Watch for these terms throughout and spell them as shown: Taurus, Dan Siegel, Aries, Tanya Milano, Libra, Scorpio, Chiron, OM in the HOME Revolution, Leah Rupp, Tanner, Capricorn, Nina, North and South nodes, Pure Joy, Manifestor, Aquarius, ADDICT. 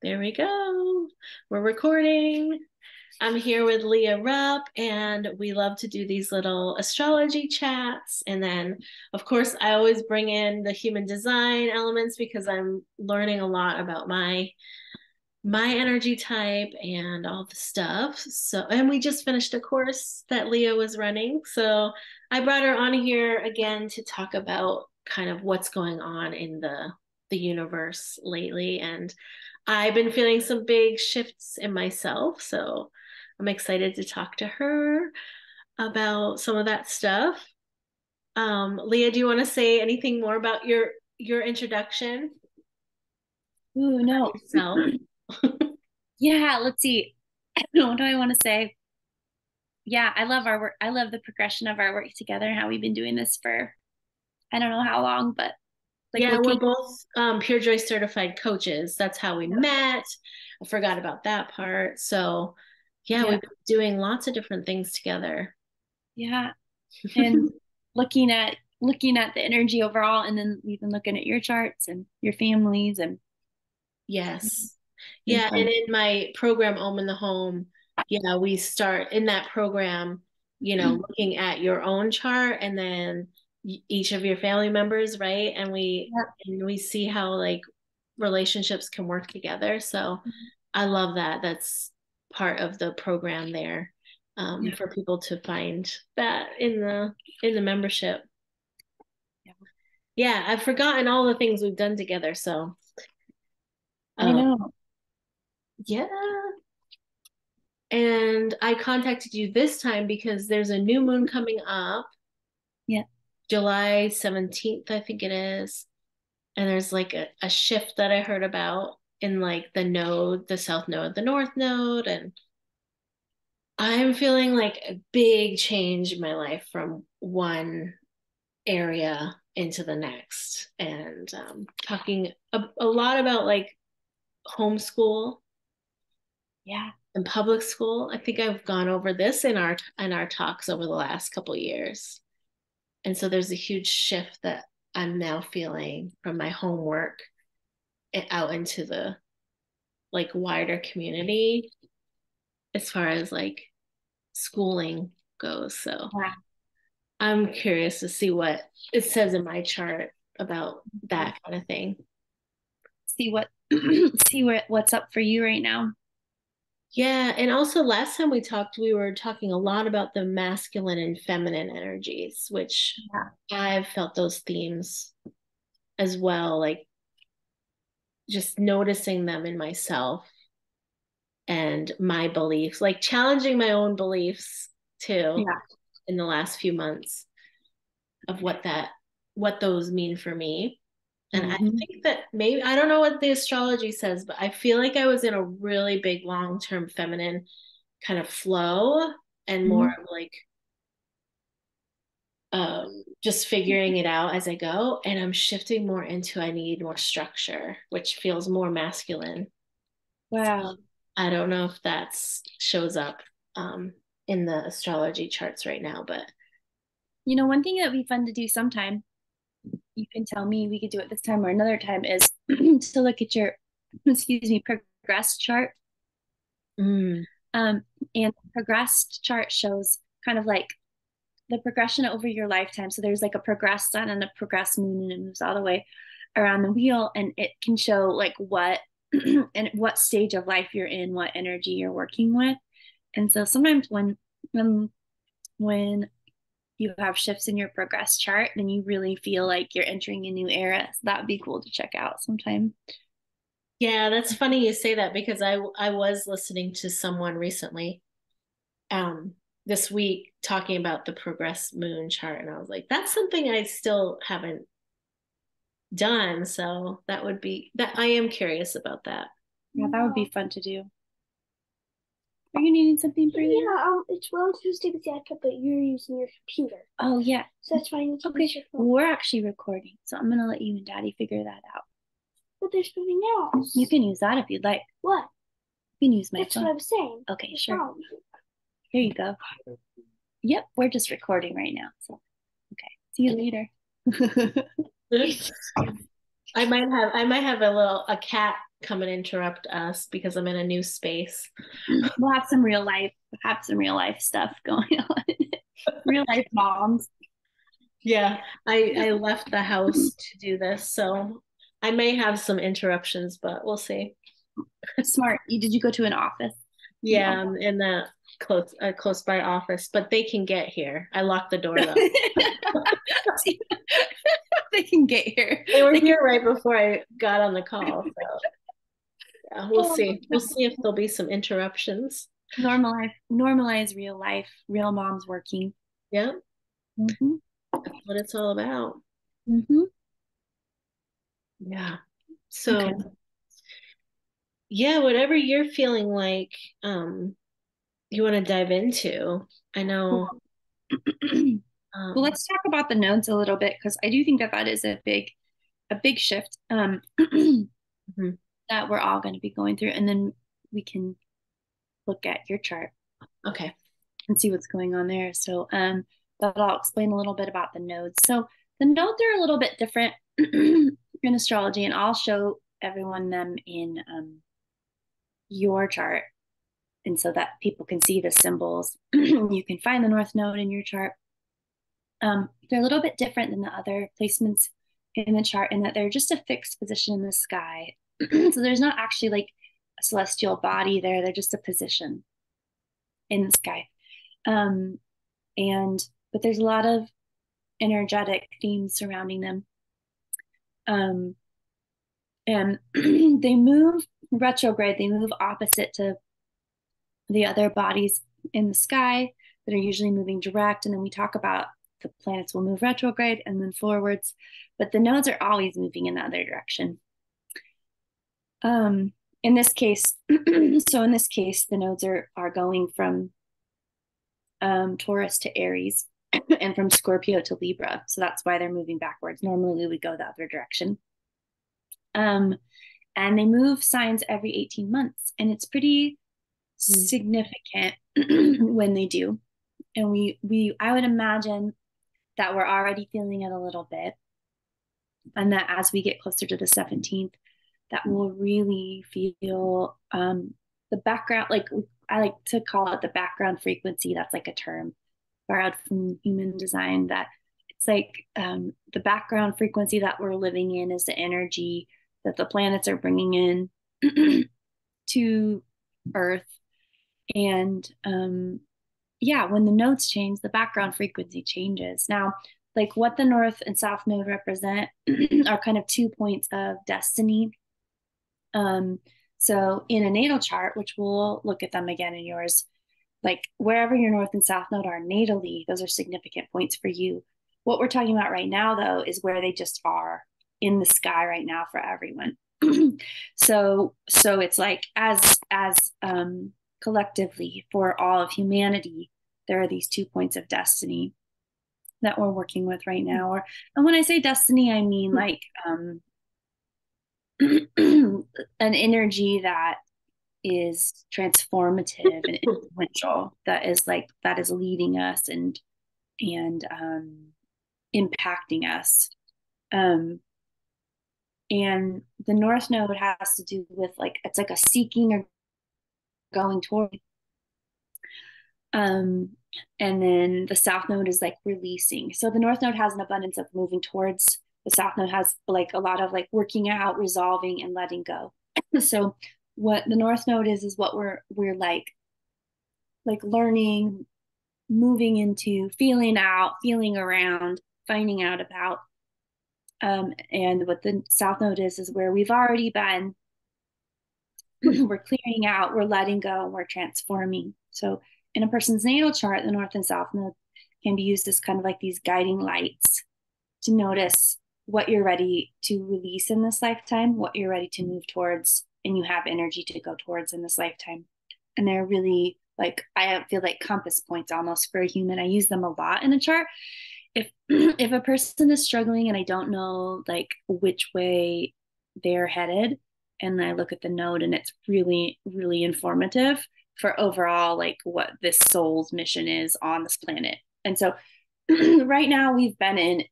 There we go. We're recording. I'm here with Leah Rupp, and we love to do these little astrology chats. And then, of course, I always bring in the human design elements because I'm learning a lot about my energy type and all the stuff. So, and we just finished a course that Leah was running. So I brought her on here again to talk about kind of what's going on in the universe lately. And I've been feeling some big shifts in myself, so I'm excited to talk to her about some of that stuff. Leah, do you want to say anything more about your introduction? Ooh, no. Yourself? Yeah, let's see. What do I want to say? Yeah, I love our work. I love the progression of our work together and how we've been doing this for, I don't know how long, but like, yeah, we're both Pure Joy certified coaches. That's how we met. I forgot about that part. So yeah. We've been doing lots of different things together. Yeah. And looking at the energy overall, and then we've been looking at your charts and your families and yes. Yeah. And in my program, OM in the HOME, yeah, we start in that program, you know, looking at your own chart and then each of your family members, right? And we see how like relationships can work together. So I love that. That's part of the program there, for people to find that in the membership. Yeah, I've forgotten all the things we've done together. So I know. Yeah. And I contacted you this time because there's a new moon coming up. Yeah. July 17th, I think it is. And there's like a shift that I heard about in like the node, the south node, the north node. And I'm feeling like a big change in my life from one area into the next. And talking a lot about like homeschool. Yeah. And public school. I think I've gone over this in our talks over the last couple of years. And so there's a huge shift that I'm now feeling from my homework out into the like wider community as far as like schooling goes. So yeah. I'm curious to see what it says in my chart about that kind of thing. See what's up for you right now. Yeah. And also last time we talked, we were talking a lot about the masculine and feminine energies, which I've felt those themes as well, like just noticing them in myself and my beliefs, like challenging my own beliefs too in the last few months of what those mean for me. And I think that maybe, I don't know what the astrology says, but I feel like I was in a really big long-term feminine kind of flow and more like just figuring it out as I go. And I'm shifting more into, I need more structure, which feels more masculine. Wow. So I don't know if that shows up in the astrology charts right now, but. You know, one thing that would be fun to do sometime, you can tell me, we could do it this time or another time, is to look at your, progress chart. And progressed chart shows kind of like the progression over your lifetime. So there's like a progressed sun and a progressed moon, and it moves all the way around the wheel, and it can show like what and what stage of life you're in, what energy you're working with. And so sometimes when you have shifts in your progress chart, then you really feel like you're entering a new era. So that'd be cool to check out sometime. Yeah, that's funny you say that, because I was listening to someone recently this week talking about the progress moon chart, and I was like, that's something I still haven't done. So that would be that. I am curious about that. Yeah, that would be fun to do. Are you needing something for you? Yeah, it's well Tuesday with Jacka, but you're using your computer. Oh, yeah. So that's why you can use your phone. We're actually recording, so I'm going to let you and Daddy figure that out. But there's something else. You can use that if you'd like. What? You can use my phone. That's what I'm saying. Okay, sure. Phone. Here you go. Yep, we're just recording right now. So, okay. See you later. I might have a cat come and interrupt us because I'm in a new space. We'll have some real life, stuff going on. Real life moms. Yeah, I left the house to do this, so I may have some interruptions, but we'll see. Smart. Did you go to an office? Yeah, I'm in the close by office, but they can get here. I locked the door though. They can get here. They were here right before I got on the call. So yeah, we'll see. We'll see if there'll be some interruptions. Normalize real life, real moms working. Yeah. Mm-hmm. That's what it's all about. Mm-hmm. Yeah. So okay. Yeah, whatever you're feeling like you want to dive into. I know. Well, let's talk about the nodes a little bit, because I do think that that is a big shift mm-hmm. that we're all going to be going through. And then we can look at your chart. Okay. And see what's going on there. So but I'll explain a little bit about the nodes. So the nodes are a little bit different in astrology, and I'll show everyone them in your chart. And so that people can see the symbols. You can find the North Node in your chart. They're a little bit different than the other placements in the chart in that they're just a fixed position in the sky. So there's not actually like a celestial body there. They're just a position in the sky. But there's a lot of energetic themes surrounding them. And they move retrograde. They move opposite to the other bodies in the sky that are usually moving direct. And then we talk about the planets will move retrograde and then forwards, but the nodes are always moving in the other direction. In this case, so in this case, the nodes are going from Taurus to Aries and from Scorpio to Libra. So that's why they're moving backwards. Normally we would go the other direction. And they move signs every 18 months, and it's pretty significant when they do. And I would imagine that we're already feeling it a little bit, and that as we get closer to the 17th, that we'll really feel the background, like I like to call it the background frequency. That's like a term borrowed from human design, that it's like the background frequency that we're living in is the energy that the planets are bringing in to Earth. And yeah, when the nodes change, the background frequency changes. Now, like what the North and South Node represent are kind of 2 points of destiny. So in a natal chart, which we'll look at them again in yours, like wherever your North and South Node are natally, those are significant points for you. What we're talking about right now, though, is where they just are in the sky right now for everyone. So it's like as collectively for all of humanity, there are these 2 points of destiny that we're working with right now. And when I say destiny, I mean like an energy that is transformative and influential, that is leading us and impacting us. And the North Node has to do with like, it's like a seeking or going toward. And then the South Node is like releasing. So the North Node has an abundance of moving towards. The South Node has like a lot of like working out, resolving, and letting go. So what the North Node is what we're like learning, moving into, feeling out, feeling around, finding out about. And what the South Node is where we've already been. We're clearing out, we're letting go, and we're transforming. So in a person's natal chart, the North and South Node can be used as kind of like these guiding lights to notice what you're ready to release in this lifetime, what you're ready to move towards, and you have energy to go towards in this lifetime. And they're really like, I feel like compass points almost for a human. I use them a lot in a chart. If a person is struggling and I don't know like which way they're headed, and I look at the node, and it's really, really informative for overall like what this soul's mission is on this planet. And so right now we've been in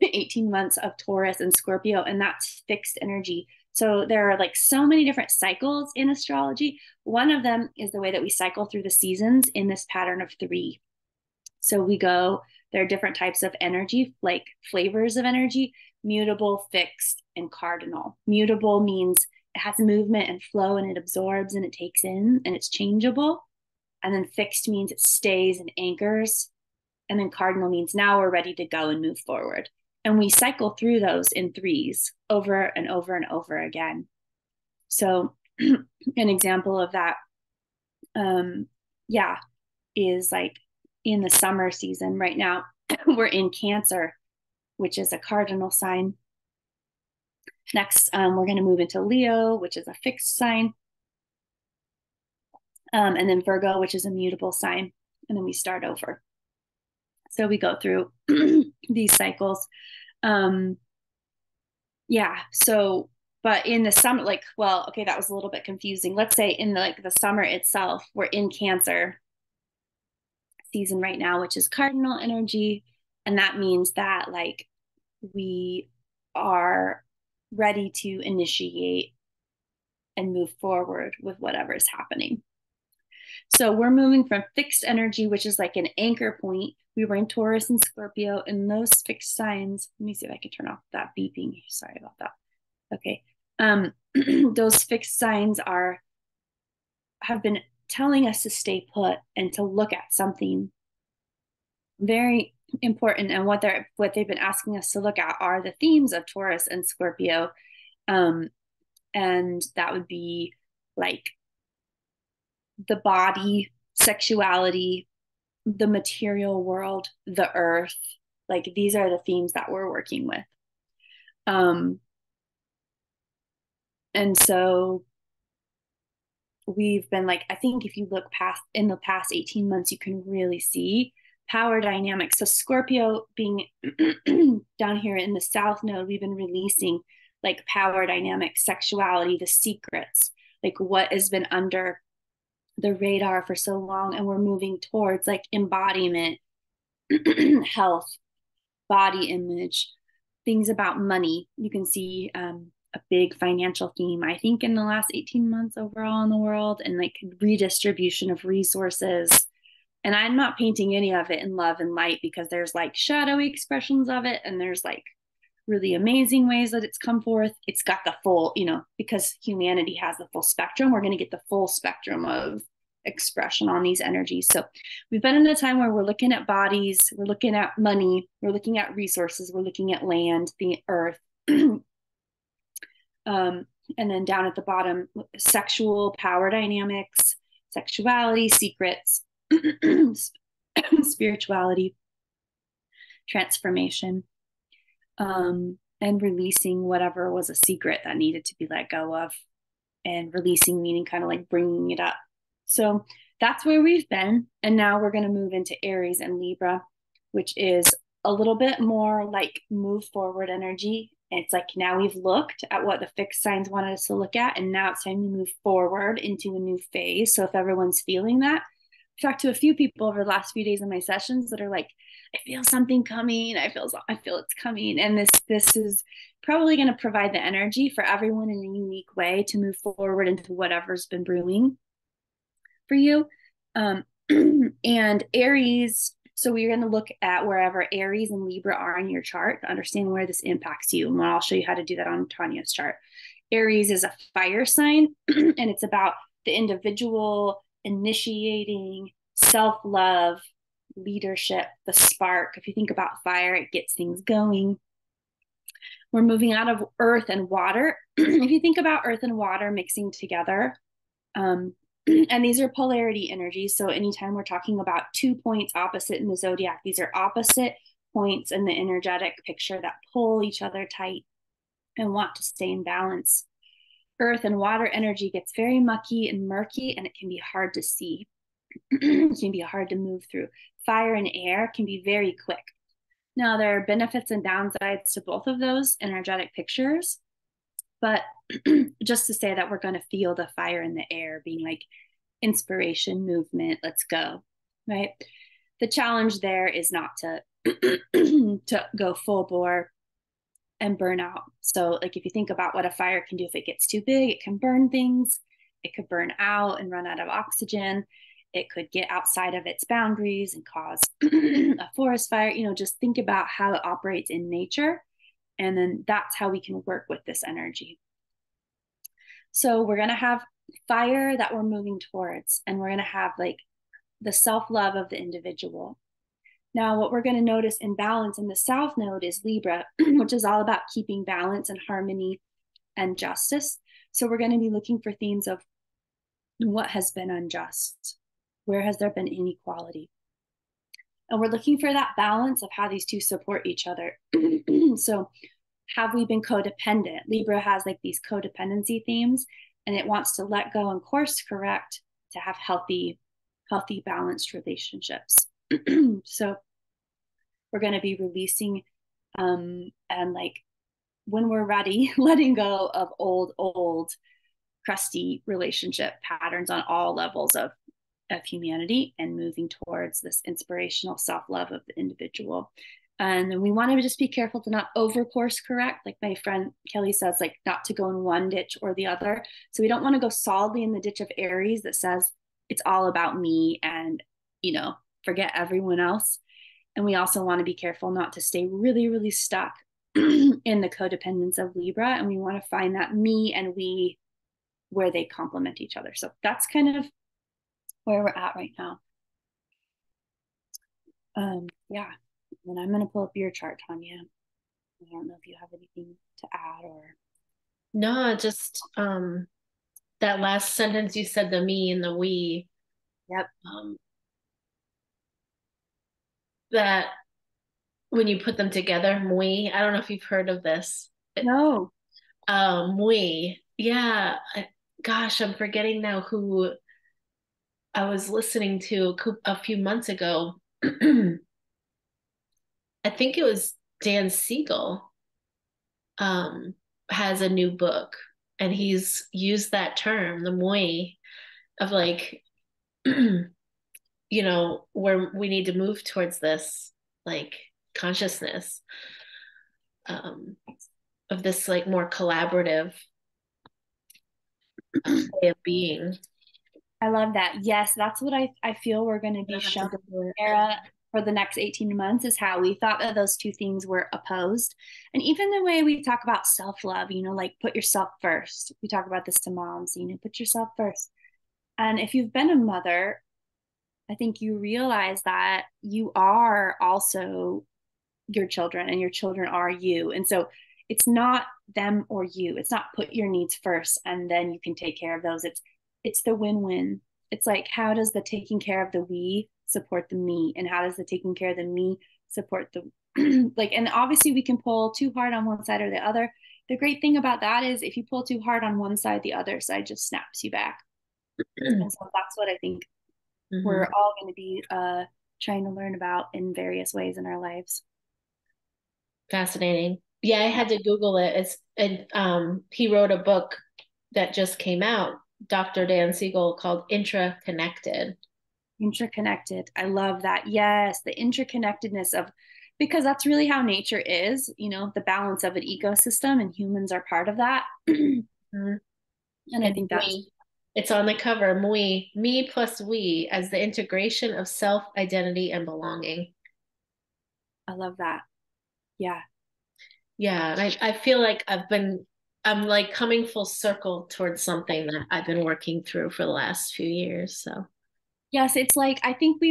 18 months of Taurus and Scorpio, and that's fixed energy. So there are like so many different cycles in astrology. One of them is the way that we cycle through the seasons in this pattern of three. So we go, there are different types of energy, like flavors of energy, mutable, fixed, and cardinal. Mutable means it has movement and flow and it absorbs and it takes in and it's changeable. And then fixed means it stays and anchors. And then cardinal means now we're ready to go and move forward. And we cycle through those in threes over and over and over again. So an example of that, is like in the summer season right now, we're in Cancer, which is a cardinal sign. Next, we're going to move into Leo, which is a fixed sign. And then Virgo, which is a mutable sign. And then we start over. So we go through these cycles. But in the summer, that was a little bit confusing. Let's say in the summer itself, we're in Cancer season right now, which is cardinal energy. And that means that we are ready to initiate and move forward with whatever is happening. So we're moving from fixed energy, which is like an anchor point. We were in Taurus and Scorpio and those fixed signs. Let me see if I can turn off that beeping. Sorry about that. Okay. Those fixed signs have been telling us to stay put and to look at something very important. And what they've been asking us to look at are the themes of Taurus and Scorpio. And that would be like the body, sexuality, the material world, the earth. Like these are the themes that we're working with. And so we've been I think if you look past in the past 18 months, you can really see power dynamics. So Scorpio being down here in the South Node, we've been releasing power dynamics, sexuality, the secrets, what has been under the radar for so long. And we're moving towards embodiment, health, body image, things about money. You can see a big financial theme, I think, in the last 18 months overall in the world, and redistribution of resources. And I'm not painting any of it in love and light, because there's shadowy expressions of it. And there's really amazing ways that it's come forth. It's got the full, because humanity has the full spectrum, we're going to get the full spectrum of expression on these energies. So we've been in a time where we're looking at bodies, we're looking at money, we're looking at resources, we're looking at land, the earth. And then down at the bottom, sexual power dynamics, sexuality, secrets, spirituality, transformation. And releasing whatever was a secret that needed to be let go of, and releasing meaning kind of bringing it up. So that's where we've been. And now we're going to move into Aries and Libra, which is a little bit more move forward energy. It's now we've looked at what the fixed signs wanted us to look at, and now it's time to move forward into a new phase. So if everyone's feeling that, I've talked to a few people over the last few days in my sessions that are I feel something coming. I feel it's coming. And this is probably going to provide the energy for everyone in a unique way to move forward into whatever's been brewing for you. And Aries. So we're going to look at wherever Aries and Libra are in your chart to understand where this impacts you. And I'll show you how to do that on Tanya's chart. Aries is a fire sign, and it's about the individual initiating, self-love, leadership, the spark. If you think about fire, it gets things going. We're moving out of earth and water. If you think about earth and water mixing together, and these are polarity energies. So anytime we're talking about 2 points opposite in the zodiac, these are opposite points in the energetic picture that pull each other tight and want to stay in balance. Earth and water energy gets very mucky and murky, and it can be hard to see. It can be hard to move through. Fire and air can be very quick. Now, there are benefits and downsides to both of those energetic pictures, but just to say that we're going to feel the fire in the air being inspiration, movement, let's go, right? The challenge there is not to go full bore and burnout. So like, if you think about what a fire can do, if it gets too big, it can burn things, it could burn out and run out of oxygen. It could get outside of its boundaries and cause a forest fire. You know, just think about how it operates in nature. And then that's how we can work with this energy. So we're going to have fire that we're moving towards, and we're going to have like the self-love of the individual. Now, what we're going to notice in balance in the South Node is Libra, which is all about keeping balance and harmony and justice. So we're going to be looking for themes of what has been unjust. Where has there been inequality? And we're looking for that balance of how these two support each other. So have we been codependent? Libra has like these codependency themes, and it wants to let go and course correct to have healthy, balanced relationships. So we're going to be releasing and like when we're ready, letting go of old, crusty relationship patterns on all levels of humanity, and moving towards this inspirational self-love of the individual. And then we want to just be careful to not over course correct. Like my friend Kelly says, like not to go in one ditch or the other. So we don't want to go solidly in the ditch of Aries that says it's all about me and, you know, forget everyone else. And we also want to be careful not to stay really, really stuck in the codependence of Libra. And we want to find that me and we, where they complement each other. So that's kind of where we're at right now. Yeah. And I'm going to pull up your chart, Tanya. I don't know if you have anything to add or. No, just that last sentence you said, the me and the we. Yep. That when you put them together, muy, I don't know if you've heard of this. No. Muy, yeah. Gosh, I'm forgetting now who I was listening to a few months ago. I think it was Dan Siegel has a new book, and he's used that term, the muy, of like, you know, where we need to move towards this like consciousness of this like more collaborative way of being. I love that. Yes, that's what I feel we're going to be showing Sarah for the next 18 months, is how we thought that those two things were opposed. And even the way we talk about self-love, you know, like put yourself first. We talk about this to moms, you know, put yourself first. And if you've been a mother, I think you realize that you are also your children, and your children are you. And so it's not them or you. It's not put your needs first and then you can take care of those. It's the win-win. It's like, how does the taking care of the we support the me? And how does the taking care of the me support the like, and obviously we can pull too hard on one side or the other. The great thing about that is if you pull too hard on one side, the other side just snaps you back. And so that's what I think we're all going to be trying to learn about in various ways in our lives. Fascinating. Yeah, I had to Google it. It's, and he wrote a book that just came out, Dr. Dan Siegel, called Interconnected. Interconnected. I love that. Yes, the interconnectedness of, because that's really how nature is, you know, the balance of an ecosystem, and humans are part of that. And I think that's... It's on the cover, muy, me plus we, as the integration of self, identity, and belonging. I love that. Yeah. Yeah. And I feel like I'm like coming full circle towards something that I've been working through for the last few years. So yes, it's like, I think we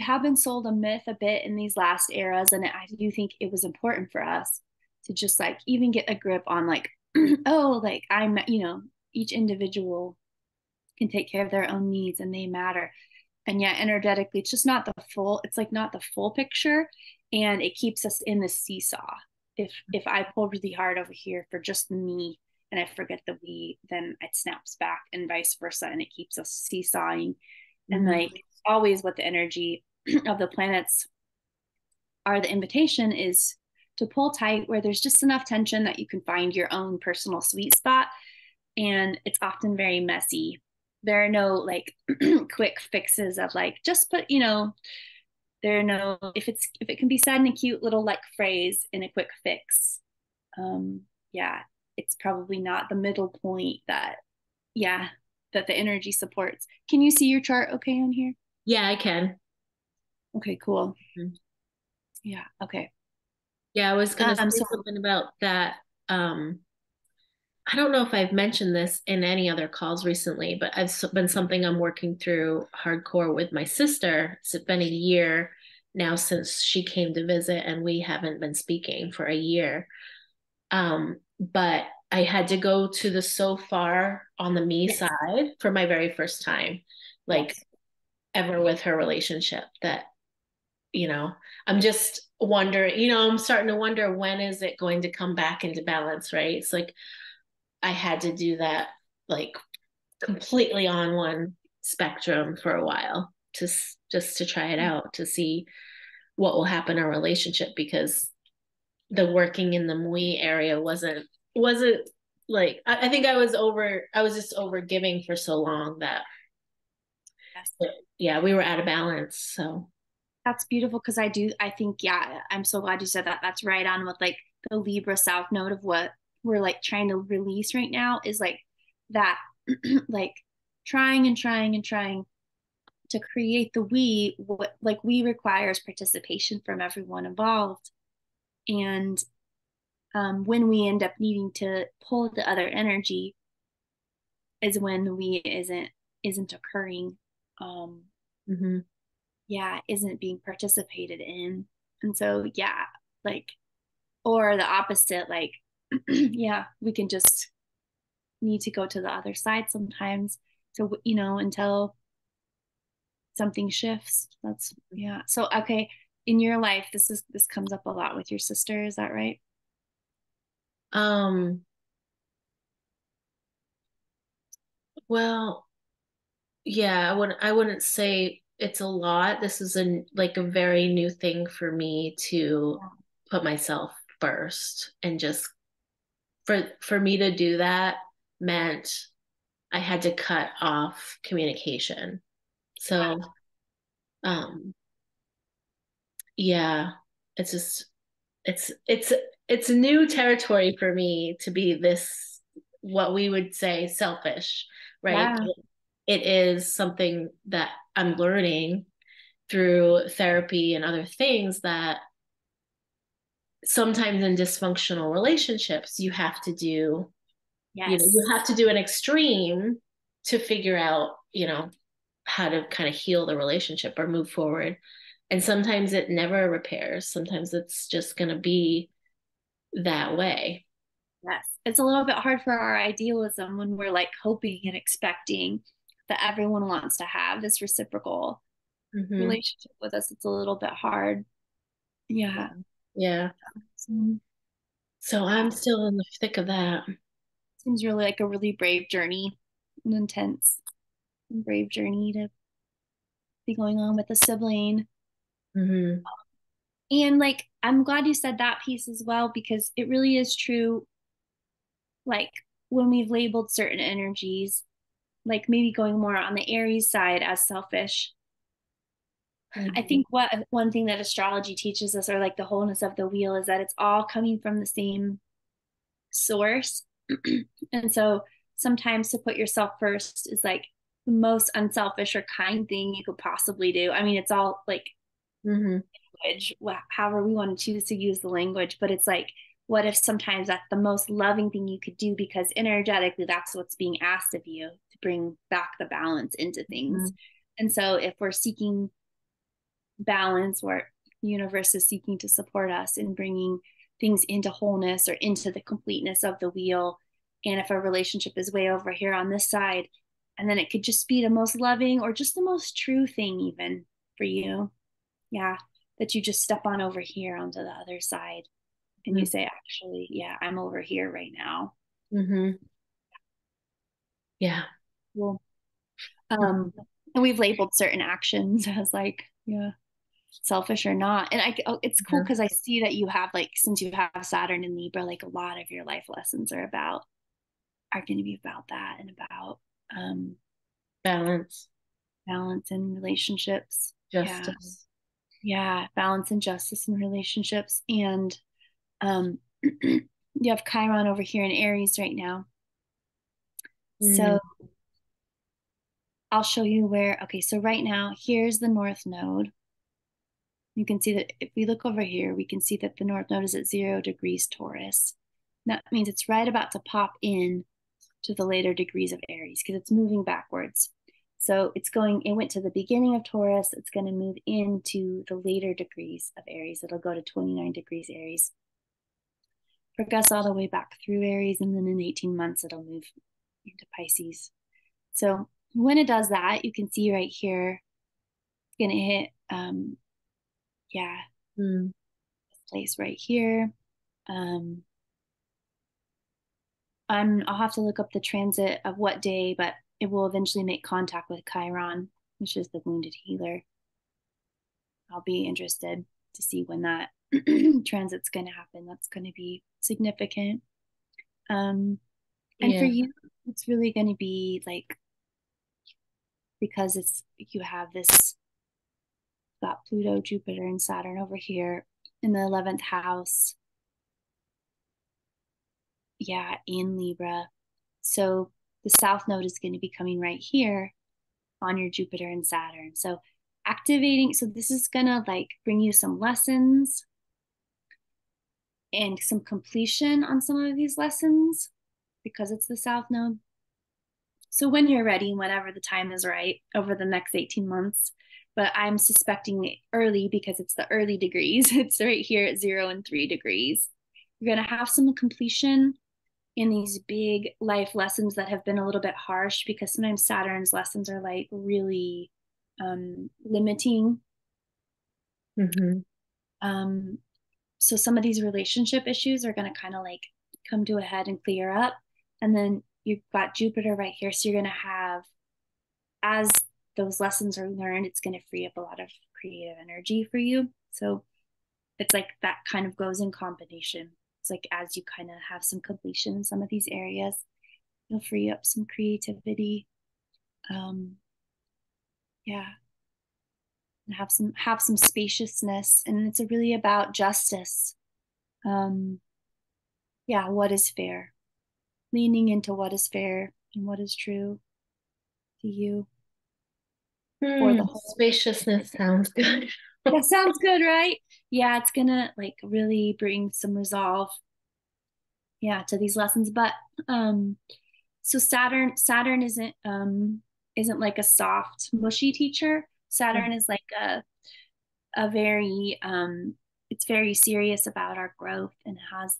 have been sold a myth a bit in these last eras. And I do think it was important for us to just like even get a grip on like, oh, like I'm, you know, each individual can take care of their own needs and they matter. And yet energetically, it's just not the full, it's like not the full picture. And it keeps us in the seesaw. If I pull really hard over here for just me and I forget the we, then it snaps back, and vice versa. And it keeps us seesawing. And like always what the energy of the planets are, the invitation is to pull tight where there's just enough tension that you can find your own personal sweet spot. And it's often very messy. There are no like quick fixes of like, just put, you know, there are no, if it can be said in a cute little like phrase in a quick fix, yeah, it's probably not the middle point that, yeah, that the energy supports. Can you see your chart okay on here? Yeah, I can. Okay, cool. Mm-hmm. Yeah, okay. Yeah, I was going to say something about that. I don't know if I've mentioned this in any other calls recently, but I've been something I'm working through hardcore with my sister. It's been a year now since she came to visit, and we haven't been speaking for a year. But I had to go to the so far on the me yes. side for my very first time, like yes. ever with her relationship, that, you know, I'm just wondering, you know, I'm starting to wonder, when is it going to come back into balance, right? It's like, I had to do that, like, completely on one spectrum for a while, to just to try it out, to see what will happen in our relationship, because the working in the muy area wasn't like, I think I was just over giving for so long that yeah, we were out of balance. So that's beautiful, because I think yeah, I'm so glad you said that. That's right on with like the Libra south note of what we're like trying to release right now, is like that like trying to create the we. What like we requires participation from everyone involved, and when we end up needing to pull the other energy is when the we isn't occurring, mm-hmm. yeah, isn't being participated in. And so yeah, like, or the opposite, like yeah, we can just need to go to the other side sometimes. So, you know, until something shifts, that's, yeah. So, okay. In your life, this comes up a lot with your sister. Is that right? Well, yeah, I wouldn't say it's a lot. This is a very new thing for me to put myself first, and just, for me to do that meant I had to cut off communication. So, yeah, it's just, it's new territory for me to be this, what we would say, selfish, right? Yeah. It is something that I'm learning through therapy and other things, that sometimes in dysfunctional relationships, you have to do, yes. you know, you have to do an extreme to figure out, you know, how to kind of heal the relationship or move forward. And sometimes it never repairs. Sometimes it's just going to be that way. Yes. It's a little bit hard for our idealism when we're like hoping and expecting that everyone wants to have this reciprocal mm-hmm. relationship with us. It's a little bit hard. Yeah. Yeah. So I'm still in the thick of that. Seems really like a really brave journey, an intense and brave journey to be going on with a sibling. Mm-hmm. And like, I'm glad you said that piece as well, because it really is true. Like when we've labeled certain energies, like maybe going more on the Aries side as selfish, I think one thing that astrology teaches us, or like the wholeness of the wheel, is that it's all coming from the same source. And so sometimes to put yourself first is like the most unselfish or kind thing you could possibly do. I mean, it's all like mm-hmm. language, however we want to choose to use the language, but it's like, what if sometimes that's the most loving thing you could do, because energetically that's what's being asked of you, to bring back the balance into things. Mm-hmm. And so if we're seeking balance, where the universe is seeking to support us in bringing things into wholeness or into the completeness of the wheel, and if a relationship is way over here on this side, and then it could just be the most loving or just the most true thing even for you, yeah, that you just step on over here onto the other side and mm-hmm. you say, actually, yeah, I'm over here right now. Mm-hmm. Yeah. Well, and we've labeled certain actions as like, yeah, selfish or not. And it's cool because I see that you have, like, since you have Saturn in Libra, like a lot of your life lessons are going to be about that, and about balance in relationships, justice, yeah, balance and justice in relationships, and you have Chiron over here in Aries right now. So I'll show you where. Okay, so right now, here's the North Node. You can see that if we look over here, we can see that the North Node is at 0 degrees Taurus. That means it's right about to pop in to the later degrees of Aries because it's moving backwards. So it's going, it went to the beginning of Taurus. It's going to move into the later degrees of Aries. It'll go to 29 degrees Aries, progress all the way back through Aries, and then in 18 months, it'll move into Pisces. So when it does that, you can see right here, it's going to hit, this place right here. I'll have to look up the transit of what day, but it will eventually make contact with Chiron, which is the wounded healer. I'll be interested to see when that transit's going to happen. That's going to be significant. And for you, it's really going to be like, because it's, you have this, got Pluto, Jupiter, and Saturn over here in the 11th house. Yeah, in Libra. So the South Node is going to be coming right here on your Jupiter and Saturn. So activating, so this is going to like bring you some lessons and some completion on some of these lessons because it's the South Node. So when you're ready, whenever the time is right, over the next 18 months, but I'm suspecting early because it's the early degrees. It's right here at 0 and 3 degrees. You're going to have some completion in these big life lessons that have been a little bit harsh because sometimes Saturn's lessons are like really limiting. So some of these relationship issues are going to kind of like come to a head and clear up. And then you've got Jupiter right here. So you're going to have, as those lessons are learned, it's going to free up a lot of creative energy for you. So it's like that kind of goes in combination. It's like as you kind of have some completion in some of these areas, you'll free up some creativity. And have some spaciousness. And it's really about justice. What is fair? Leaning into what is fair and what is true to you. Or the whole spaciousness sounds good. That sounds good, right? Yeah, it's gonna like really bring some resolve, to these lessons. But so Saturn isn't like a soft, mushy teacher. Saturn is like a very it's very serious about our growth and has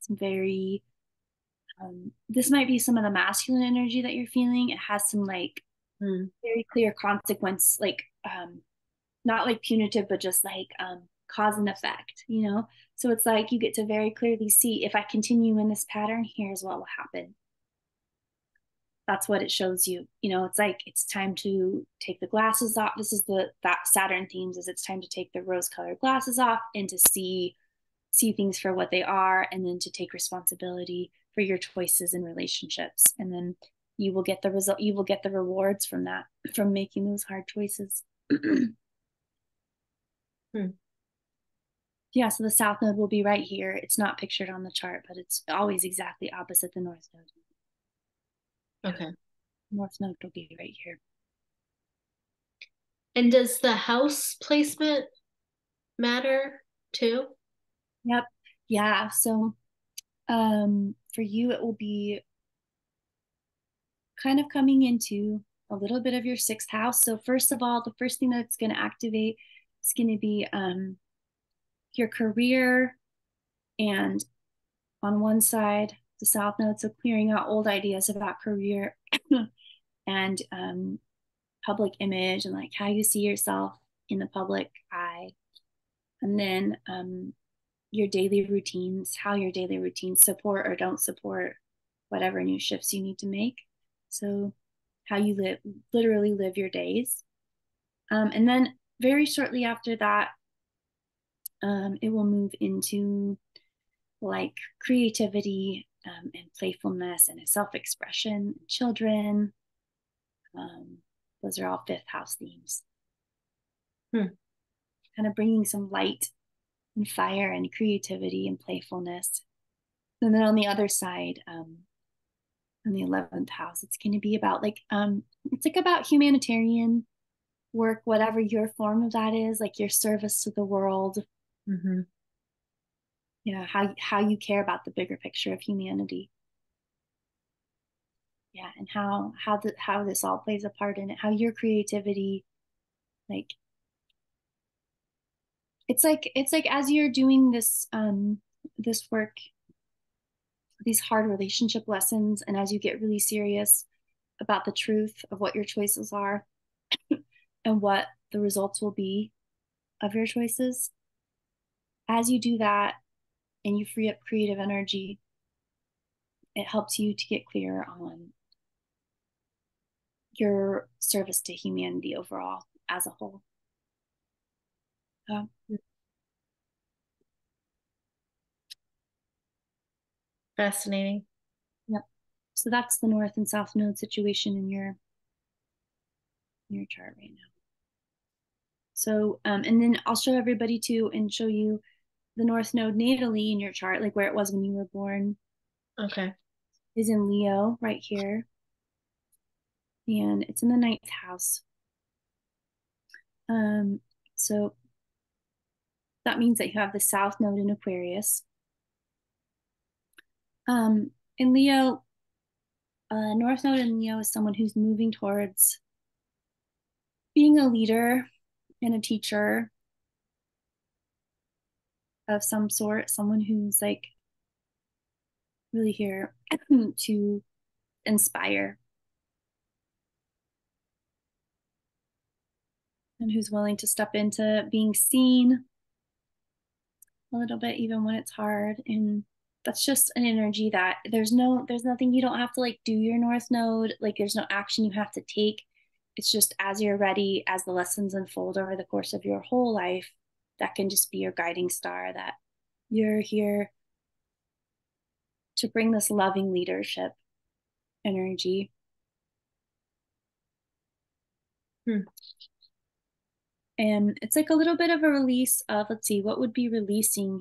some very this might be some of the masculine energy that you're feeling. It has some like very clear consequence, like not like punitive, but just like cause and effect, you know? So it's like you get to very clearly see if I continue in this pattern, here's what will happen. That's what it shows you. You know, it's like, it's time to take the glasses off. This is that Saturn themes is it's time to take the rose colored glasses off and to see things for what they are. And then to take responsibility for your choices and relationships. And then you will get the result. You will get the rewards from that, from making those hard choices. Yeah, so the South Node will be right here. It's not pictured on the chart, but it's always exactly opposite the North Node. Okay. North Node will be right here. And does the house placement matter too? Yep. Yeah. So for you, it will be kind of coming into a little bit of your 6th house. So first of all, the first thing that's going to activate is going to be your career, and on one side, the South Node, so clearing out old ideas about career and public image and like how you see yourself in the public eye. And then your daily routines, how your daily routines support or don't support whatever new shifts you need to make. So how you literally live your days. And then very shortly after that, it will move into like creativity and playfulness and self-expression, children. Those are all 5th house themes. Kind of bringing some light and fire and creativity and playfulness And then on the other side, in the 11th house, it's going to be about like, it's like about humanitarian work, whatever your form of that is, like your service to the world. Mm-hmm. You know, how you care about the bigger picture of humanity. Yeah. And how this all plays a part in it, how your creativity, like, it's like as you're doing this, this work, these hard relationship lessons, and as you get really serious about the truth of what your choices are and what the results will be of your choices, as you do that and you free up creative energy, it helps you to get clear on your service to humanity overall as a whole. Fascinating. Yep. So that's the north and south node situation in your chart right now. So, and then I'll show everybody too, and show you the north node natally in your chart, like where it was when you were born. Okay. Is in Leo right here. And it's in the 9th house. So that means that you have the south node in Aquarius. In Leo, north node in Leo is someone who's moving towards being a leader and a teacher of some sort, someone who's like really here to inspire and who's willing to step into being seen a little bit, even when it's hard. And that's just an energy that there's nothing, you don't have to like do your north node. Like there's no action you have to take. It's just as you're ready, as the lessons unfold over the course of your whole life, that can just be your guiding star that you're here to bring this loving leadership energy. And it's like a little bit of a release of, let's see, what would be releasing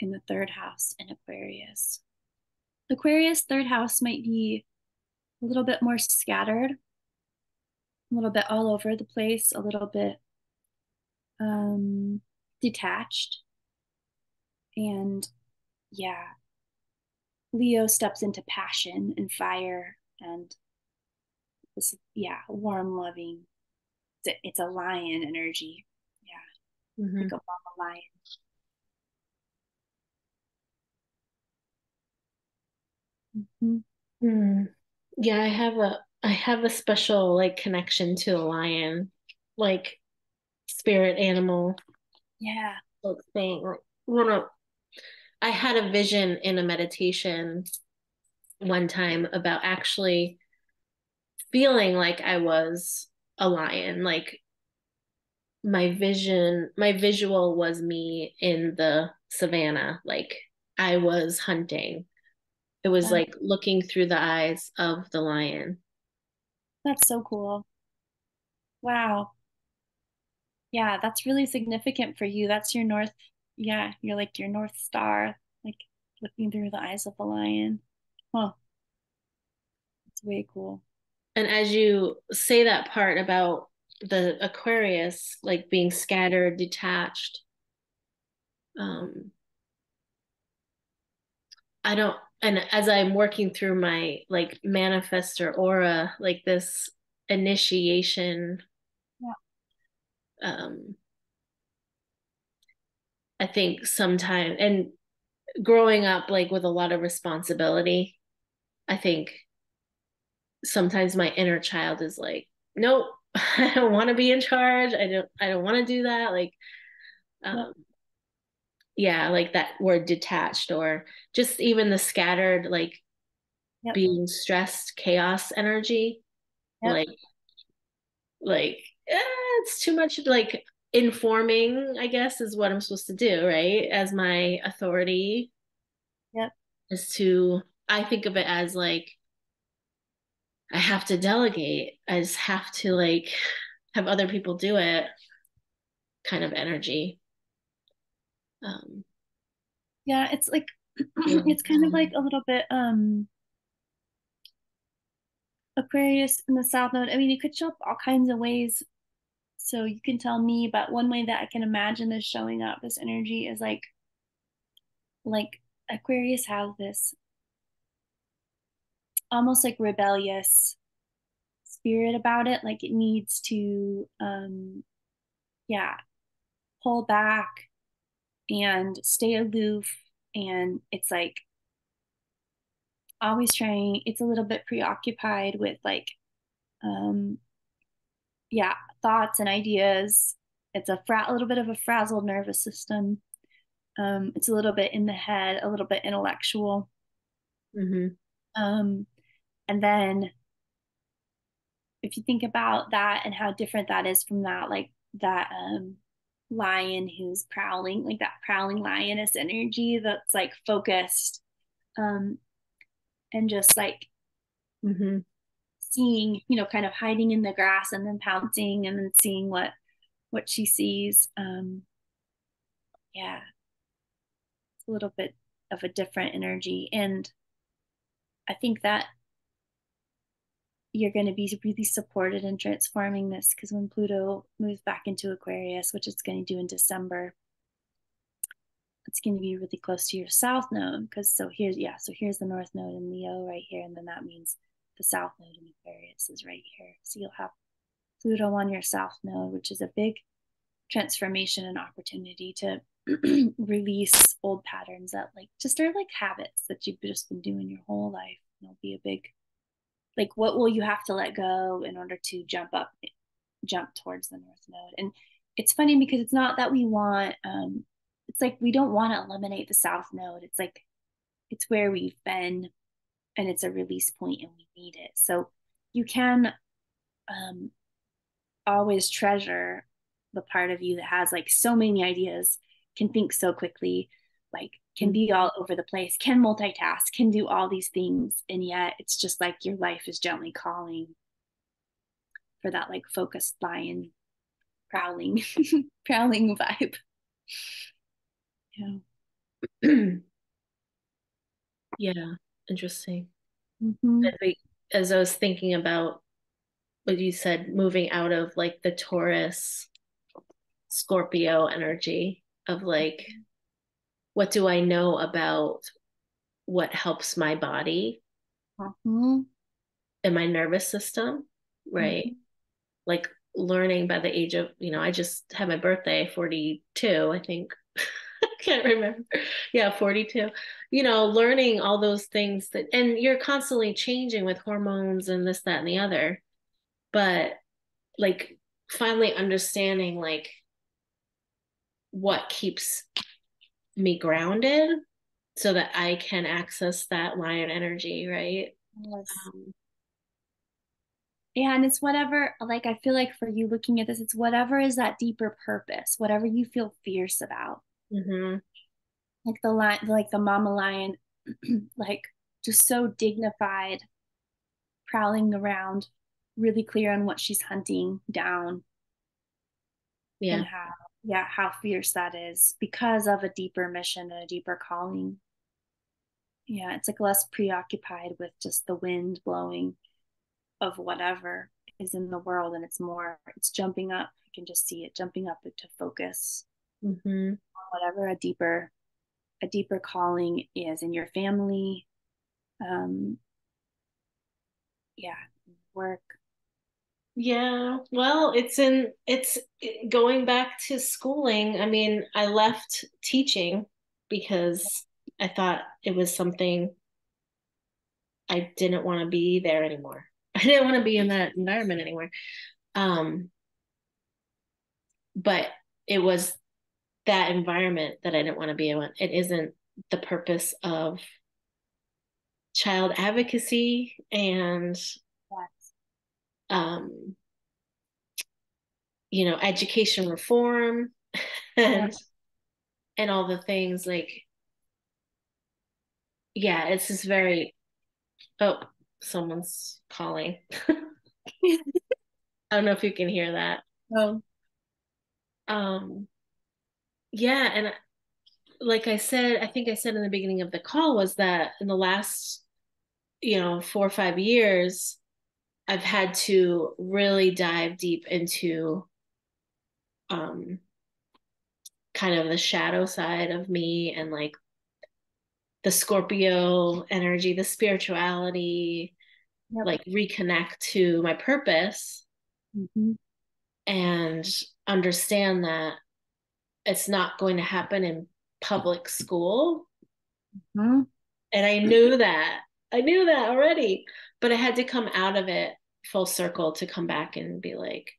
in the 3rd house in Aquarius. Aquarius 3rd house might be a little bit more scattered, a little bit all over the place, a little bit detached. And yeah, Leo steps into passion and fire and this, yeah, warm, loving. It's a lion energy. Yeah. Mm-hmm. Like a mama lion. Mm-hmm. Yeah, I have a special like connection to a lion, like spirit animal. Yeah. Thing. I had a vision in a meditation one time about actually feeling like I was a lion. Like my visual was me in the savannah. Like I was hunting. It was like looking through the eyes of the lion. That's so cool. Wow. Yeah, that's really significant for you. That's your north. Yeah, you're like your north star, like looking through the eyes of the lion. Huh. That's way cool. And as you say that part about the Aquarius, like being scattered, detached, and as I'm working through my like manifestor aura, like this initiation, yeah. I think sometimes, and growing up like with a lot of responsibility, I think sometimes my inner child is like, nope, I don't want to be in charge. I don't want to do that. Like, yeah, like that word detached, or just even the scattered, like being stressed, chaos energy, it's too much. Like informing, I guess, is what I'm supposed to do, right? As my authority, is to, I think of it as like, I have to delegate. I just have to like have other people do it kind of energy. Yeah, it's like It's kind of like a little bit Aquarius in the South Node. I mean, it could show up all kinds of ways, so you can tell me, but one way that I can imagine this showing up, this energy, is like Aquarius has this almost like rebellious spirit about it, like it needs to pull back and stay aloof, and it's like always trying, it's a little bit preoccupied with like thoughts and ideas. It's a little bit of a frazzled nervous system. It's a little bit in the head, a little bit intellectual. And then if you think about that and how different that is from that, like that lion who's prowling, like that prowling lioness energy that's like focused and just like seeing, you know, kind of hiding in the grass and then pouncing and then seeing what she sees. It's a little bit of a different energy, and I think that you're going to be really supported in transforming this, because when Pluto moves back into Aquarius, which it's going to do in December, it's going to be really close to your South Node, because here's the North Node in Leo right here, and then that means the South Node in Aquarius is right here. So you'll have Pluto on your South Node, which is a big transformation and opportunity to release old patterns that like just are like habits that you've just been doing your whole life. It'll be a big, like, what will you have to let go in order to jump towards the North Node? And it's funny because it's not that we want, it's like we don't want to eliminate the South Node. It's like, it's where we've been and it's a release point and we need it. So you can always treasure the part of you that has like so many ideas, can think so quickly, like can be all over the place, can multitask, can do all these things. And yet it's just like your life is gently calling for that like focused lion prowling vibe. Yeah. Yeah. Interesting. As I was thinking about what you said, moving out of like the Taurus Scorpio energy of like, what do I know about what helps my body and my nervous system, right? Like learning by the age of, you know, I just had my birthday, 42, I think. I can't remember. Yeah, 42. You know, learning all those things that, and you're constantly changing with hormones and this, that, and the other. But like finally understanding like what keeps me grounded so that I can access that lion energy, right? Yes. And it's whatever, like, I feel like for you looking at this, it's whatever is that deeper purpose, whatever you feel fierce about. Like the lion, like the mama lion, like just so dignified, prowling around, really clear on what she's hunting down. Yeah. And how fierce that is because of a deeper mission and a deeper calling. Yeah, it's like less preoccupied with just the wind blowing of whatever is in the world, and it's more, it's jumping up. I can just see it jumping up to focus on whatever a deeper calling is in your family, work. Yeah, well, it's going back to schooling. I mean, I left teaching because I thought it was something I didn't want to be there anymore. I didn't want to be in that environment anymore. But it was that environment that I didn't want to be in. It isn't the purpose of child advocacy and education reform and all the things, like, yeah, it's just very, oh, someone's calling. I don't know if you can hear that. Oh. Yeah. And like I said, I think I said in the beginning of the call, was that in the last, 4 or 5 years, I've had to really dive deep into kind of the shadow side of me, and like the Scorpio energy, the spirituality, yep. Like reconnect to my purpose, mm-hmm. and understand that it's not going to happen in public school. Mm-hmm. And I knew that already, but I had to come out of it full circle to come back and be like,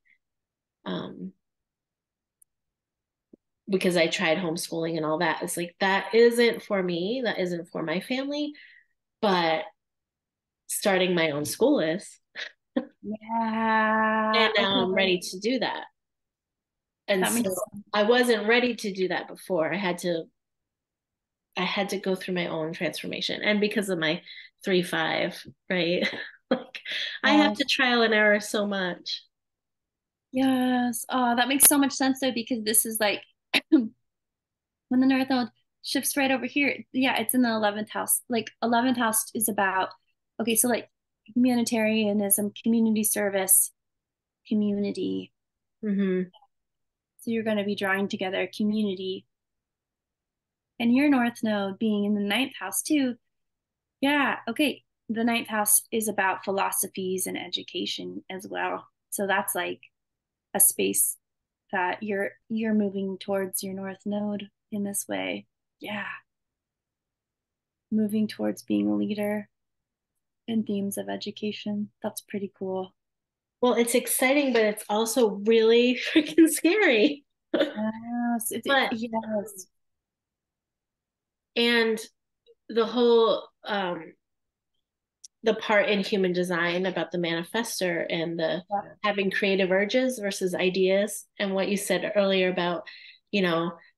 because I tried homeschooling and all that. It's like, that isn't for me. That isn't for my family, but starting my own school is. Yeah. And now I'm ready to do that. And that so I wasn't ready to do that before. I had to go through my own transformation. And because of my 3-5, right? Like I have to trial and error so much. Yes. Oh, that makes so much sense though, because this is like when the North Node shifts right over here. Yeah, it's in the 11th house. Like 11th house is about, okay, so like humanitarianism, community service, community. Mm-hmm. So you're going to be drawing together community. And your North Node being in the 9th house too. Yeah, okay. The 9th house is about philosophies and education as well. So that's like a space that you're moving towards your North Node in this way. Yeah. Moving towards being a leader in themes of education. That's pretty cool. Well, it's exciting, but it's also really freaking scary. Yes. Yes. And the whole, the part in human design about the manifestor and the having creative urges versus ideas, and what you said earlier about,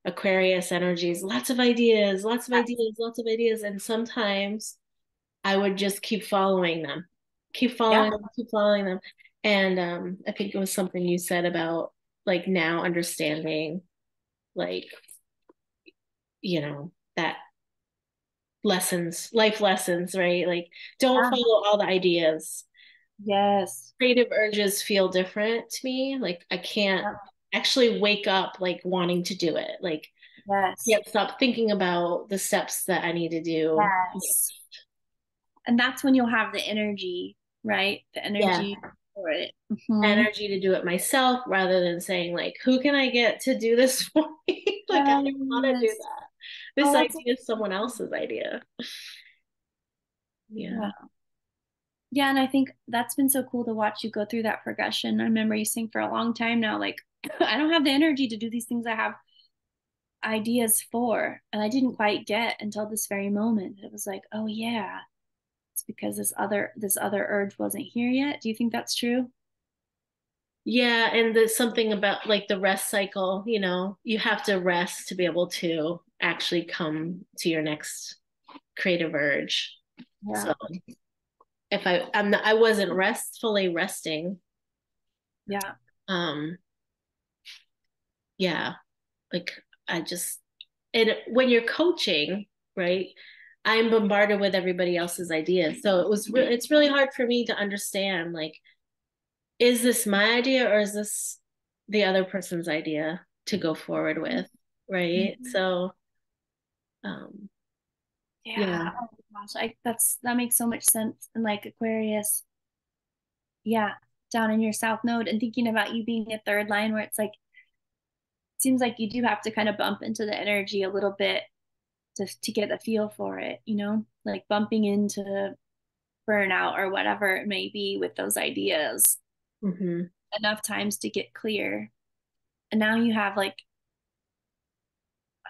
Aquarius energies, lots of ideas. And sometimes I would just keep following them. And I think it was something you said about like now understanding, like, that life lessons, right? Like don't follow all the ideas. Yes. Creative urges feel different to me. Like I can't actually wake up like wanting to do it. Like yes. I can't stop thinking about the steps that I need to do. Yes. And that's when you'll have the energy, right? The energy for it. Mm-hmm. Energy to do it myself, rather than saying like, who can I get to do this for me? Like I don't want to do that. This idea is someone else's idea. Yeah. Yeah, and I think that's been so cool to watch you go through that progression. I remember you saying for a long time now, like, I don't have the energy to do these things I have ideas for. And I didn't quite get until this very moment. It was like, oh yeah, it's because this other urge wasn't here yet. Do you think that's true? Yeah, and there's something about like the rest cycle, you have to rest to be able to actually come to your next creative urge. Yeah. So if I wasn't restfully resting. Yeah. Yeah. Like when you're coaching, right? I'm bombarded with everybody else's ideas. So it's really hard for me to understand, like, is this my idea or is this the other person's idea to go forward with? Right. Mm-hmm. So yeah. Oh my gosh, that makes so much sense. And like Aquarius, yeah, down in your South Node, and thinking about you being a third line where it's like, seems like you do have to kind of bump into the energy a little bit to get a feel for it, like bumping into burnout or whatever it may be with those ideas. Mm-hmm. Enough times to get clear. And now you have like,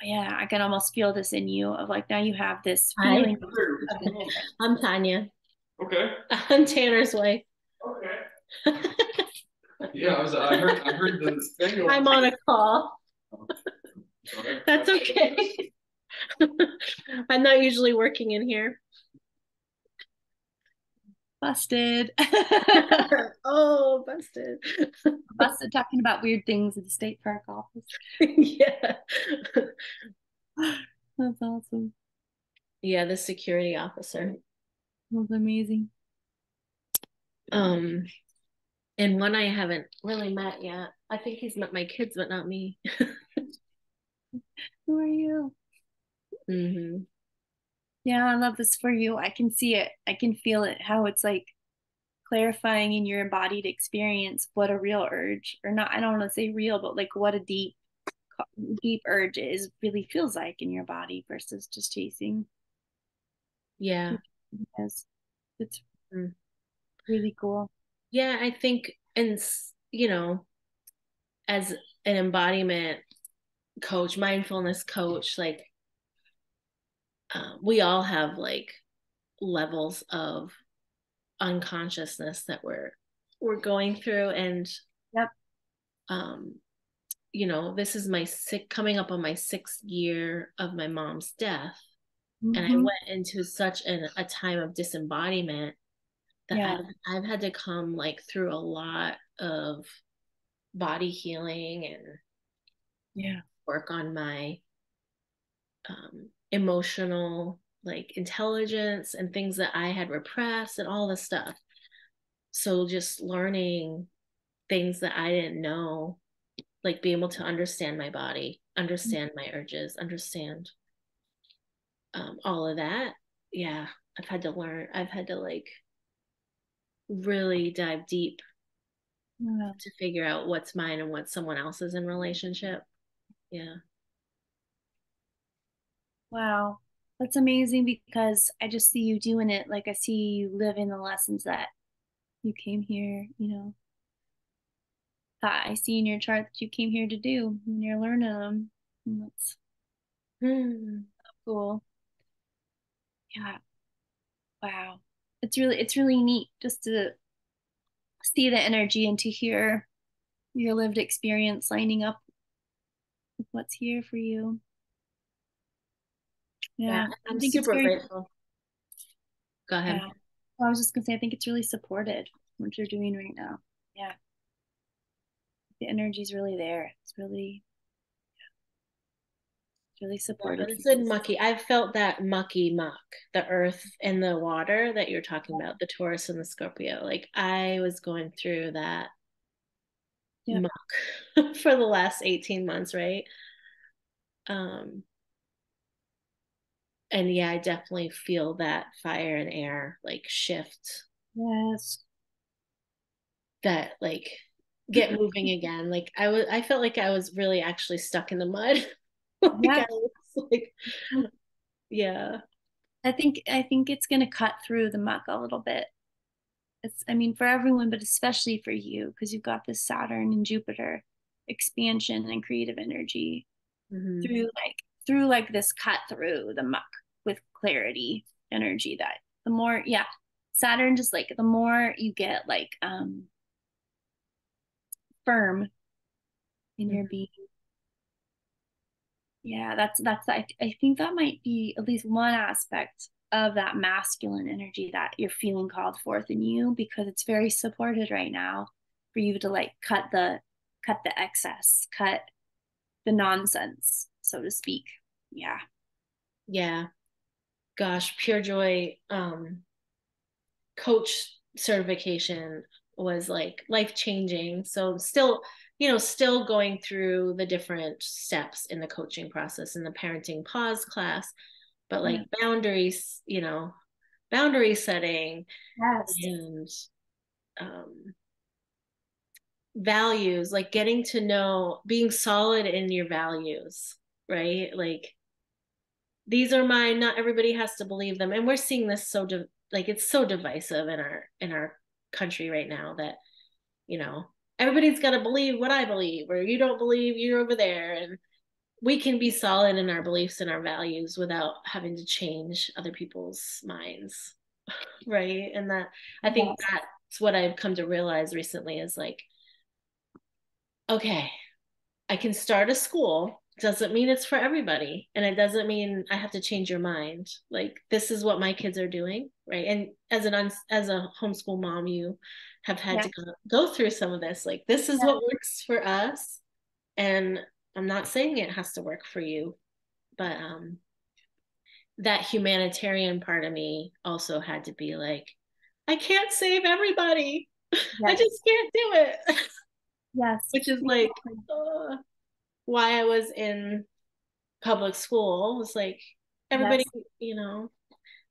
yeah, I can almost feel this in you of like, now you have this feeling. I'm Tanya. Okay. I'm Tanner's wife. Okay. Yeah, I heard this thing. I'm on a call. Okay. That's okay. I'm not usually working in here. Busted. Oh, busted talking about weird things in the state park office. Yeah. That's awesome. Yeah, the security officer. That's amazing. And one I haven't really met yet. I think he's met my kids, but not me. Who are you? Mm-hmm. Yeah, I love this for you. I can see it. I can feel it, how it's like clarifying in your embodied experience what a real urge, or not, I don't want to say real, but like what a deep urge is, really feels like in your body versus just chasing. Yeah. Yes. It's really cool. Yeah, I think, and you know, as an embodiment coach, mindfulness coach, like we all have like levels of unconsciousness that we're going through, and yep. You know, this is my coming up on my 6th year of my mom's death. Mm-hmm. And I went into such a time of disembodiment that yeah. I've had to come like through a lot of body healing and yeah, work on my emotional like intelligence and things that I had repressed and all this stuff. So just learning things that I didn't know, like being able to understand my body, understand my urges, understand all of that. Yeah, I've had to learn. I've had to like really dive deep to figure out what's mine and what someone else's in relationship. Yeah. Wow. That's amazing, because I just see you doing it. Like I see you living the lessons that you came here, you know, that I see in your chart that you came here to do, and you're learning them. And that's so cool. Yeah. Wow. It's really neat just to see the energy and to hear your lived experience lining up with what's here for you. Yeah. I'm super grateful. Go ahead. Yeah. Well, I was just gonna say, I think it's really supported what you're doing right now. Yeah. The energy's really there. It's really supportive. Yeah, it's a mucky. I've felt that mucky muck, the earth and the water that you're talking about, the Taurus and the Scorpio. Like I was going through that muck for the last 18 months, right? And yeah, I definitely feel that fire and air like shift. Yes. That like get moving again. Like I felt like I was really actually stuck in the mud. Like, yeah. I think it's gonna cut through the muck a little bit. I mean for everyone, but especially for you, because you've got this Saturn and Jupiter expansion and creative energy through this cut through the muck with clarity energy. That the more Saturn, just like the more you get like firm in your being. Yeah, that's I think that might be at least one aspect of that masculine energy that you're feeling called forth in you, because it's very supported right now for you to like cut the excess, cut the nonsense, so to speak. Yeah Gosh, Pure Joy coach certification was like life-changing. So still, you know, still going through the different steps in the coaching process in the parenting pause class, but like boundaries, you know, boundary setting, and values, like getting to know, being solid in your values, right? Like these are mine, not everybody has to believe them. And we're seeing this so it's so divisive in our country right now that, you know, everybody's got to believe what I believe, or you don't believe, you're over there. And we can be solid in our beliefs and our values without having to change other people's minds. Right. And that, I think that's what I've come to realize recently is like, okay, I can start a school. Doesn't mean it's for everybody. And it doesn't mean I have to change your mind. Like, this is what my kids are doing. Right. And as a homeschool mom, you have had to go through some of this. Like, this is what works for us. And I'm not saying it has to work for you, but that humanitarian part of me also had to be like, I can't save everybody. Yes. I just can't do it. Yes. Which is like why I was in public school. It was like everybody, yes. You know,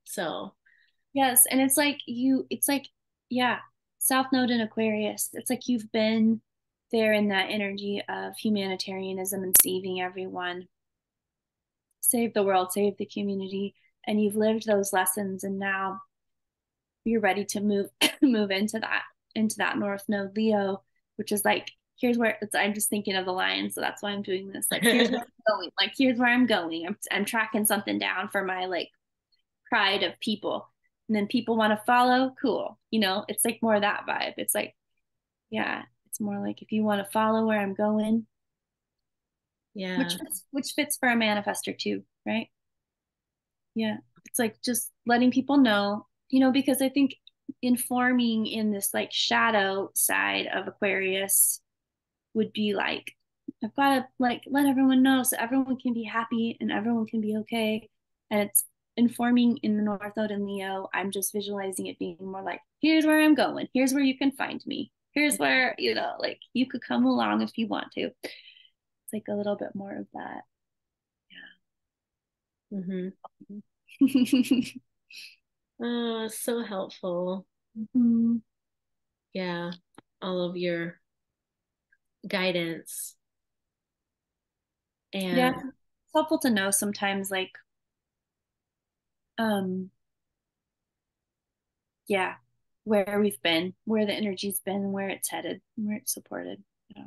so. Yes. And it's like yeah, South Node and Aquarius. It's like you've been there in that energy of humanitarianism and saving everyone. Save the world, save the community. And you've lived those lessons, and now you're ready to move into that North Node Leo, which is like, here's where it's, I'm just thinking of the lion, so that's why I'm doing this. Like, here's where I'm going. Like, here's where I'm going. I'm tracking something down for my like pride of people, and then people want to follow. Cool, you know, it's like more that vibe. It's like, yeah, it's more like if you want to follow where I'm going, yeah, which fits for a manifestor too, right? Yeah, it's like just letting people know, you know, because I think informing in this like shadow side of Aquarius would be like, I've got to like let everyone know so everyone can be happy and everyone can be okay. And it's informing in the North Node and Leo. I'm just visualizing it being more like, here's where I'm going, here's where you can find me, here's where, you know, like you could come along if you want to. It's like a little bit more of that. Yeah. Mm-hmm. Oh, so helpful. Mm-hmm. Yeah, all of your guidance. And yeah, it's helpful to know sometimes, like, yeah, where we've been, where the energy's been, where it's headed, where it's supported. Yeah.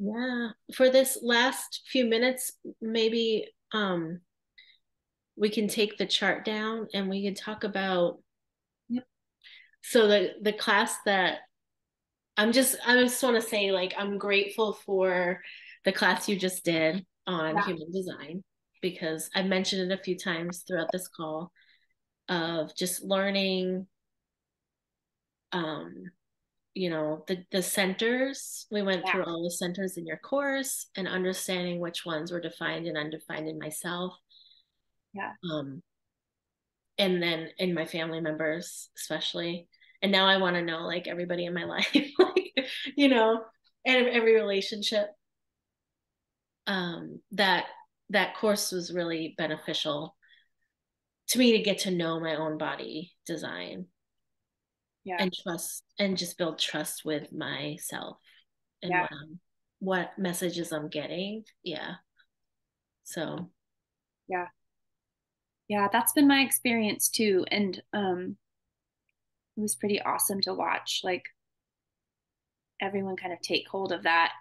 Yeah. For this last few minutes, maybe we can take the chart down and we can talk about, yep. So the class that I just want to say, like, I'm grateful for the class you just did on, yeah, human design, because I've mentioned it a few times throughout this call of just learning, you know, the centers. We went, yeah, through all the centers in your course and understanding which ones were defined and undefined in myself. Yeah. And then in my family members, especially. And now I want to know, like, everybody in my life, like, you know, and every relationship. That course was really beneficial to me to get to know my own body design. Yeah. And trust, and just build trust with myself and, yeah, what messages I'm getting. Yeah. So. Yeah. Yeah, that's been my experience too. And it was pretty awesome to watch, like, everyone kind of take hold of that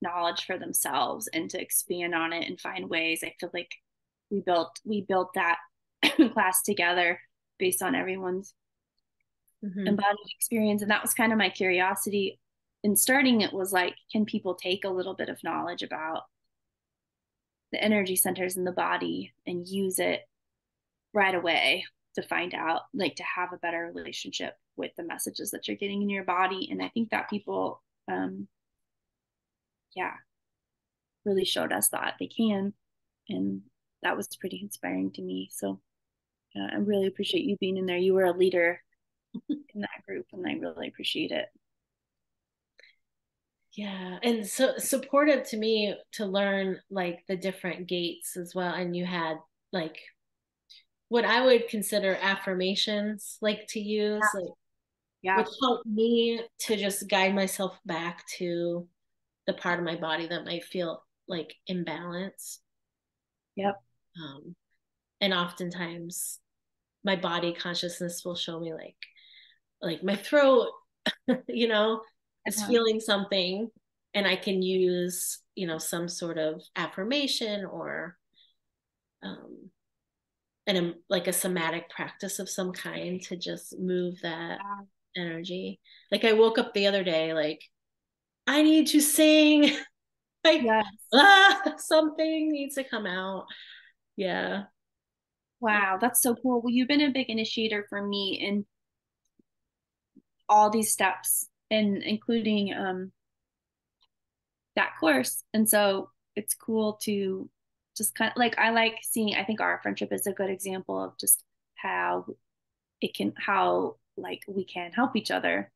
knowledge for themselves and to expand on it and find ways. I feel like we built that class together based on everyone's, mm-hmm, embodied experience. And that was kind of my curiosity in starting it, was like, can people take a little bit of knowledge about the energy centers in the body and use it right away to find out, like, to have a better relationship with the messages that you're getting in your body. And I think that people, yeah, really showed us that they can, and that was pretty inspiring to me. So yeah, I really appreciate you being in there. You were a leader in that group, and I really appreciate it. Yeah, and so supportive to me to learn, like, the different gates as well. And you had, like, what I would consider affirmations, like, to use, yeah, like, yeah, which helped me to just guide myself back to the part of my body that might feel like imbalance. Yep. And oftentimes my body consciousness will show me, like my throat, you know, is, yeah, feeling something, and I can use, you know, some sort of affirmation or, and like a somatic practice of some kind to just move that, wow, energy. Like, I woke up the other day, like, I need to sing, like, yes, something needs to come out. Yeah. Wow, that's so cool. Well, you've been a big initiator for me in all these steps, and including that course. And so it's cool to just kind of like, I like seeing, I think our friendship is a good example of just how it can, how like we can help each other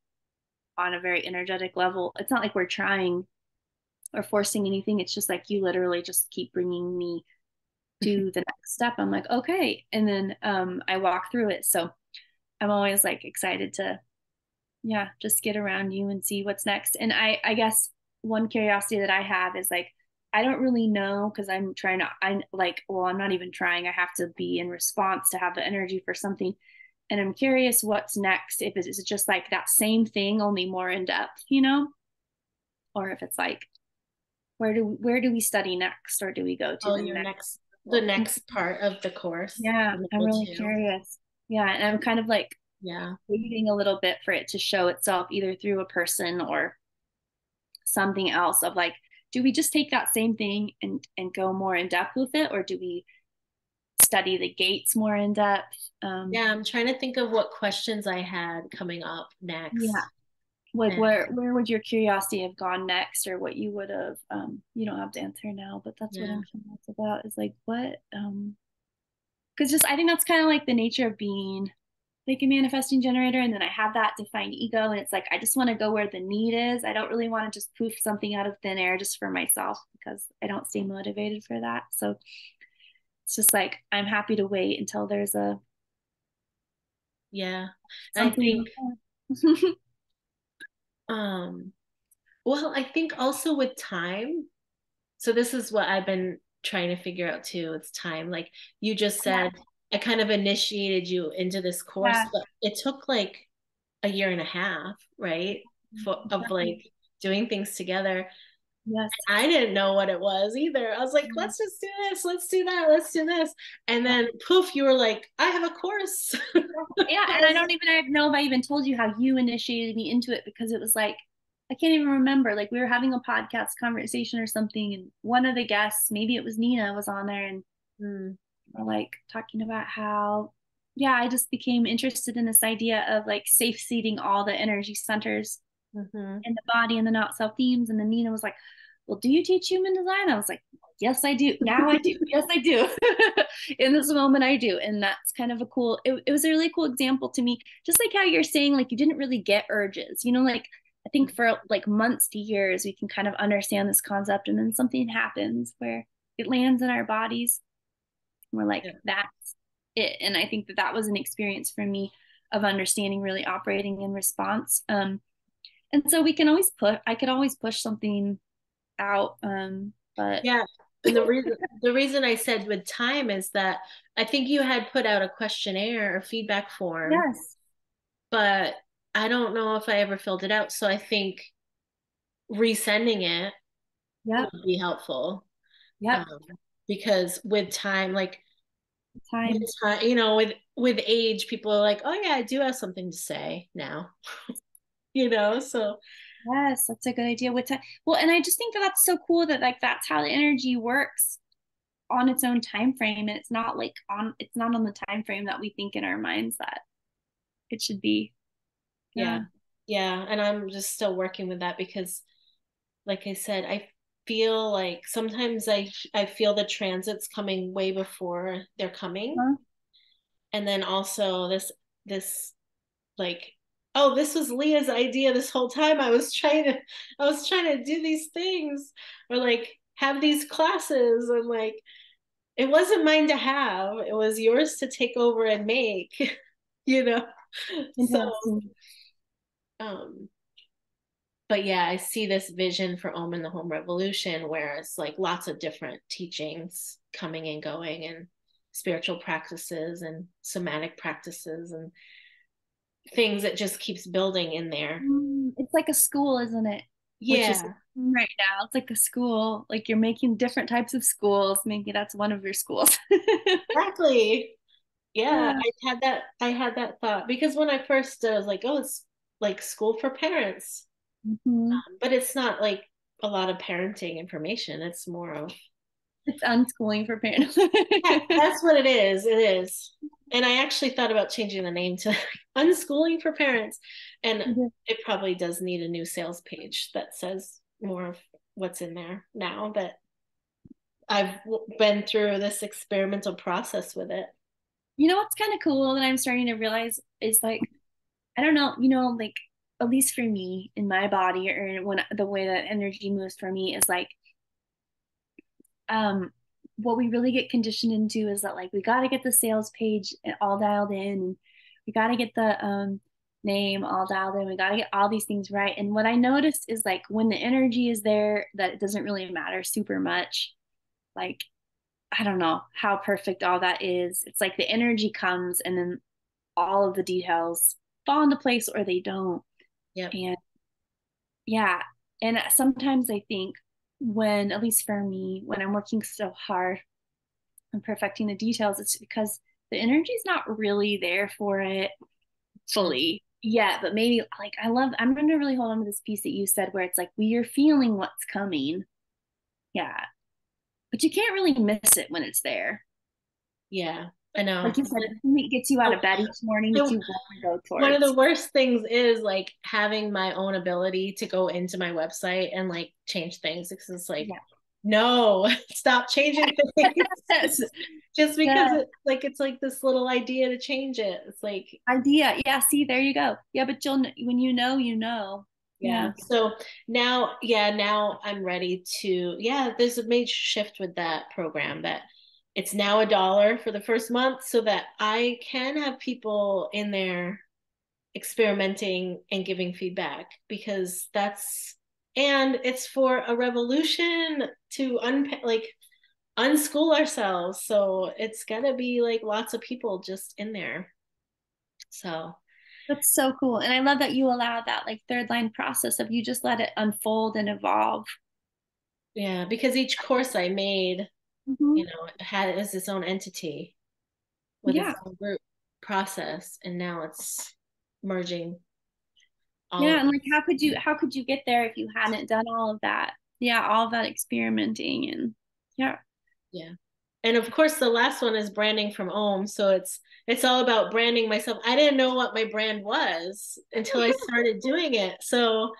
on a very energetic level. It's not like we're trying or forcing anything. It's just like, you literally just keep bringing me to the next step. I'm like, okay. And then I walk through it. So I'm always like excited to, yeah, just get around you and see what's next. And I guess one curiosity that I have is like, I don't really know, because I'm trying to, I'm like, well, I'm not even trying. I have to be in response to have the energy for something. And I'm curious what's next. If it's just like that same thing, only more in depth, you know, or if it's like, where do we study next, or do we go to the next part of the course? Yeah, I'm really curious. Yeah, and I'm kind of like, yeah, waiting a little bit for it to show itself either through a person or something else of like, do we just take that same thing and go more in depth with it? Or do we study the gates more in depth? Yeah, I'm trying to think of what questions I had coming up next. Yeah, like where would your curiosity have gone next, or what you would have, you don't have to answer now, but that's what I'm curious about, is like what, because just, I think that's kind of like the nature of being like a manifesting generator. And then I have that defined ego, and it's like, I just want to go where the need is. I don't really want to just poof something out of thin air just for myself, because I don't stay motivated for that. So it's just like, I'm happy to wait until there's a, yeah, something. I think well, I think also with time, so this is what I've been trying to figure out too. It's time. Like you just said, I kind of initiated you into this course, but it took like a year and a half, right? Of like doing things together. Yes. And I didn't know what it was either. I was like, let's just do this. Let's do that. Let's do this. And then poof, you were like, I have a course. Yeah. And I don't know if I even told you how you initiated me into it, because it was like, I can't even remember. Like we were having a podcast conversation or something, and one of the guests, maybe it was Nina, was on there, and we're like talking about how, yeah, I just became interested in this idea of like safe seating all the energy centers in the body and the not self themes. And then Nina was like, well, do you teach human design? I was like, yes, I do. Now I do. Yes, I do. In this moment, I do. And that's kind of a cool, it was a really cool example to me. Just like how you're saying, like, you didn't really get urges, you know, like, I think for like months to years, we can kind of understand this concept. And then something happens where it lands in our bodies. We're like, that's it. And I think that that was an experience for me of understanding really operating in response. And so we can always I could always push something out. But yeah, and the reason I said with time is that I think you had put out a questionnaire or feedback form, but I don't know if I ever filled it out. So I think resending it would be helpful. Yeah. Because with time, you know, with age, people are like, oh yeah, I do have something to say now, you know? So yes, that's a good idea with time. Well, and I just think that that's so cool that like, that's how the energy works on its own time frame. And it's not like it's not on the time frame that we think in our minds that it should be. Yeah. And I'm just still working with that, because like I said, I feel like sometimes I feel the transits coming way before they're coming. And then also this like, oh, this was Leah's idea this whole time. I was trying to do these things, or like have these classes, and like, it wasn't mine to have, it was yours to take over and make, you know? So, but yeah, I see this vision for OM in the Home Revolution, where it's like lots of different teachings coming and going, and spiritual practices and somatic practices and things that just keeps building in there. It's like a school, isn't it? Yeah. Which is right now, it's like a school, like you're making different types of schools. Maybe that's one of your schools. Exactly. Yeah, I had that thought, because when I first I was like, oh, it's like school for parents. But it's not like a lot of parenting information. It's more of, it's unschooling for parents. Yeah, that's what it is. It is. And I actually thought about changing the name to Unschooling for Parents. And it probably does need a new sales page that says more of what's in there now. But I've been through this experimental process with it. You know, what's kind of cool that I'm starting to realize is, like, I don't know, you know, like, at least for me in my body, or when the way that energy moves for me is like, what we really get conditioned into is that, like, we got to get the sales page all dialed in. We got to get the name all dialed in. We got to get all these things right. And what I noticed is, like, when the energy is there, that it doesn't really matter super much. Like, I don't know how perfect all that is. It's like the energy comes and then all of the details fall into place, or they don't. Yeah. And yeah. And sometimes I think when, at least for me, when I'm working so hard and perfecting the details, it's because the energy's not really there for it fully yet. But maybe, like, I'm going to really hold on to this piece that you said, where it's like, we are feeling what's coming. Yeah. But you can't really miss it when it's there. Yeah. I know. Like you said, it gets you out of bed each morning that you want to go towards. One of the worst things is, like, having my own ability to go into my website and, like, change things. Because it's like, yeah. No, stop changing things. Just because it's like this little idea to change it. It's like idea. Yeah. See, there you go. Yeah. But you'll, when you know, you know. Yeah. So now, now I'm ready to, there's a major shift with that program that it's now $1 for the first month, so that I can have people in there experimenting and giving feedback, because and it's for a revolution to unschool ourselves. So it's gonna be like lots of people just in there. So that's so cool. And I love that you allow that, like, third line process of you just let it unfold and evolve. Yeah, because each course I made, you know, it was its own entity with its own group process, and now it's merging. And like, how could you get there if you hadn't done all of that? Yeah, all that experimenting and yeah. And of course, the last one is branding from OM. So it's all about branding myself. I didn't know what my brand was until I started doing it. So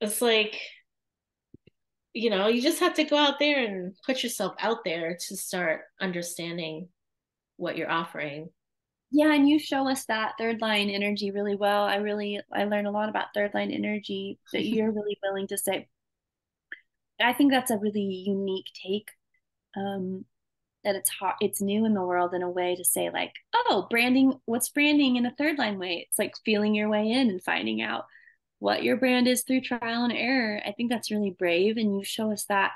it's like, you know, you just have to go out there and put yourself out there to start understanding what you're offering. Yeah. And you show us that third line energy really well. I learned a lot about third line energy that you're really willing to say. I think that's a really unique take, that it's hot. It's new in the world, in a way, to say, like, oh, branding, what's branding in a third line way? It's like feeling your way in and finding out what your brand is through trial and error. I think that's really brave. And you show us that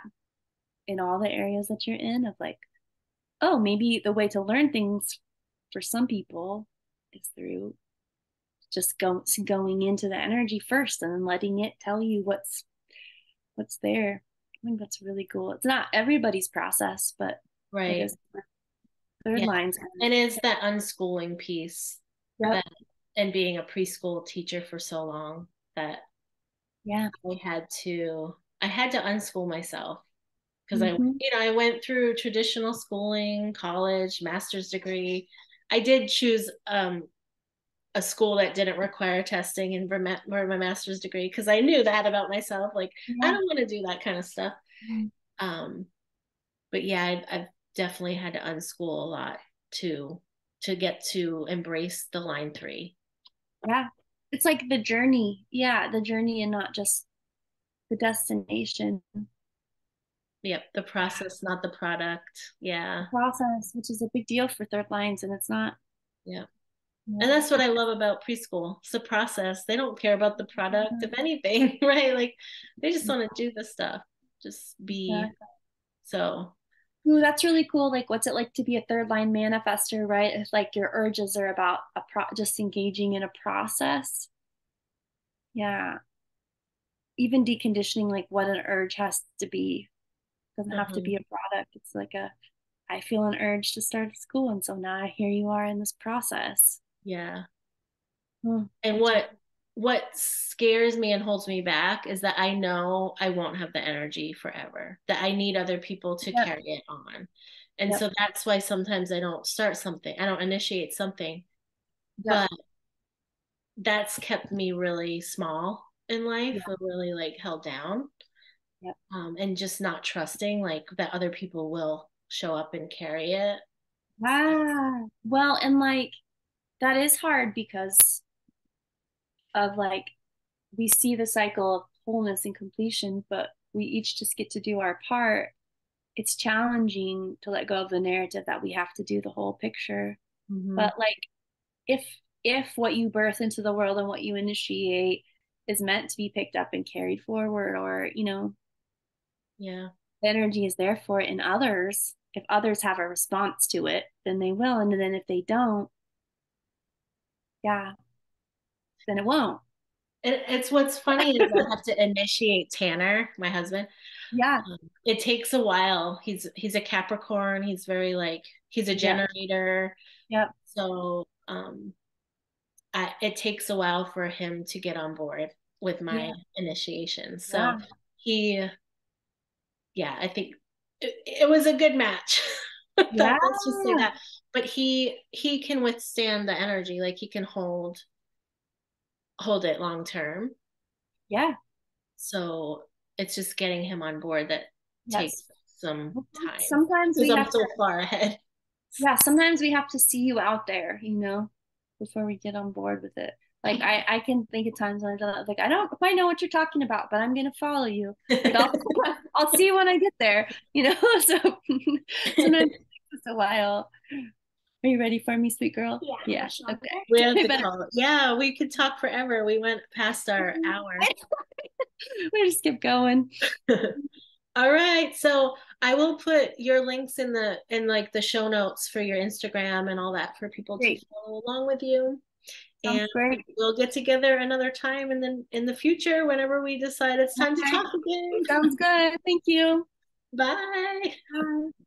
in all the areas that you're in, of like, oh, maybe the way to learn things for some people is through just going into the energy first and then letting it tell you what's there. I think that's really cool. It's not everybody's process, but right. Third lines. And it's that unschooling piece and being a preschool teacher for so long. That I had to unschool myself, because I went through traditional schooling, college, master's degree. I did choose a school that didn't require testing in Vermont for my master's degree, because I knew that about myself, like I don't want to do that kind of stuff. But I've definitely had to unschool a lot to get to embrace the line 3. It's like the journey. The journey, and not just the destination. The process, not the product. The process, which is a big deal for third lines, and it's not. And that's what I love about preschool. It's the process. They don't care about the product of anything, right? Like, they just want to do the stuff. Just be. So. Ooh, that's really cool. Like, what's it like to be a third line manifester, right? If, like, your urges are about just engaging in a process. Even deconditioning, like, what an urge has to be. It doesn't have to be a product. It's like I feel an urge to start school, and so now here you are in this process. And what scares me and holds me back is that I know I won't have the energy forever, that I need other people to carry it on. And so that's why sometimes I don't start something. I don't initiate something, but that's kept me really small in life, or really, like, held down. Yeah. And just not trusting like that other people will show up and carry it. Wow. Well, and like that is hard because of like we see the cycle of wholeness and completion, but we each just get to do our part. It's challenging to let go of the narrative that we have to do the whole picture. Mm-hmm. But like if what you birth into the world and what you initiate is meant to be picked up and carried forward, or, you know, yeah, the energy is there for it in others. If others have a response to it, then they will. And then if they don't, yeah, then it won't. It's what's funny is I have to initiate Tanner, my husband. Yeah. It takes a while. He's a Capricorn. He's very like, he's a generator. Yeah. So it takes a while for him to get on board with my initiation. So I think it was a good match. Yeah. Let's just say that. But he can withstand the energy. Like he can hold it long term. Yeah. So it's just getting him on board that takes some time. Sometimes we have so far ahead. Yeah, sometimes we have to see you out there, you know, before we get on board with it. Like I can think of times when I'm like, I don't quite know what you're talking about, but I'm gonna follow you. Like, I'll see you when I get there, you know. So sometimes it takes us a while. Are you ready for me, sweet girl? Yeah. Yeah. Okay. We have to call. Yeah, we could talk forever. We went past our hour. We just kept going. All right. So I will put your links in the show notes for your Instagram and all that for people to follow along with you. Sounds and great. We'll get together another time, and then in the future, whenever we decide it's time to talk again. Sounds good. Thank you. Bye. Bye.